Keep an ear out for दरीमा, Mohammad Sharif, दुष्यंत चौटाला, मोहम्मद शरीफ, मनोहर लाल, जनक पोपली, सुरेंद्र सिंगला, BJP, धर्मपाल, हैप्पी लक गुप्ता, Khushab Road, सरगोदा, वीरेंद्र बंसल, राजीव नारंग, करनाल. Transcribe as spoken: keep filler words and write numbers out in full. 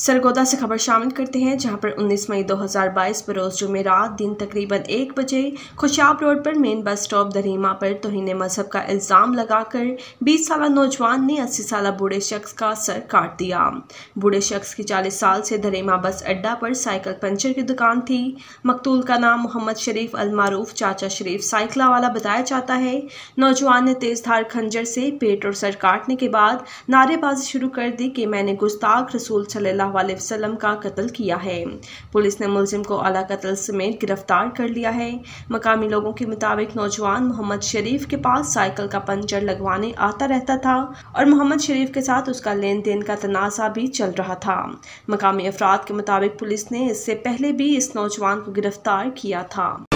सरगोदा से खबर शामिल करते हैं, जहां पर उन्नीस मई दो हज़ार बाईस बरोज़ जुमेरात दिन तकरीबन एक बजे खुशाब रोड पर मेन बस स्टॉप दरीमा पर तोहीन मजहब का इल्ज़ाम लगाकर बीस साल नौजवान ने अस्सी साल बूढ़े शख्स का सर काट दिया। बूढ़े शख्स की चालीस साल से दरीमा बस अड्डा पर साइकिल पंचर की दुकान थी। मकतूल का नाम मोहम्मद शरीफ अलमारूफ चाचा शरीफ साइकिला वाला बताया जाता है। नौजवान ने तेज धार खंजर से पेट और सर काटने के बाद नारेबाजी शुरू कर दी कि मैंने गुस्ताख रसूल सल्लल्लाहु अलैहि वसल्लम का कत्ल किया है। पुलिस ने मुलजिम को आला कत्ल समेत गिरफ्तार कर लिया है। मकामी लोगों के मुताबिक नौजवान मोहम्मद शरीफ के पास साइकिल का पंचर लगवाने आता रहता था और मोहम्मद शरीफ के साथ उसका लेन देन का तनाज़ा भी चल रहा था। मकामी अफराद के मुताबिक पुलिस ने इससे पहले भी इस नौजवान को गिरफ्तार किया था।